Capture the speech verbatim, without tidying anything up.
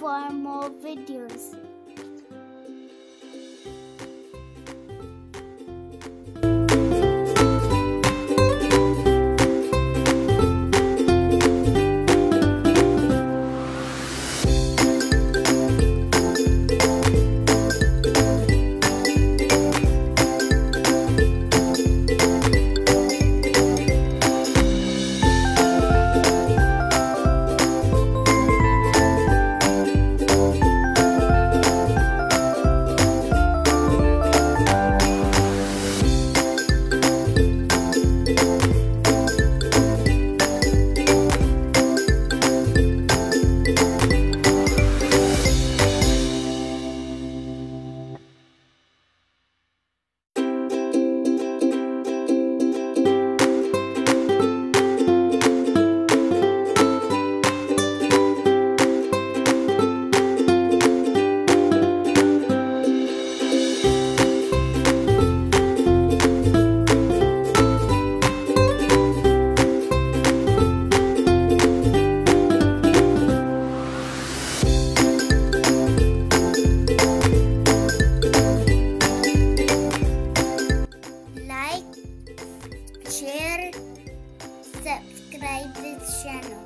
for more videos. Share, subscribe this channel.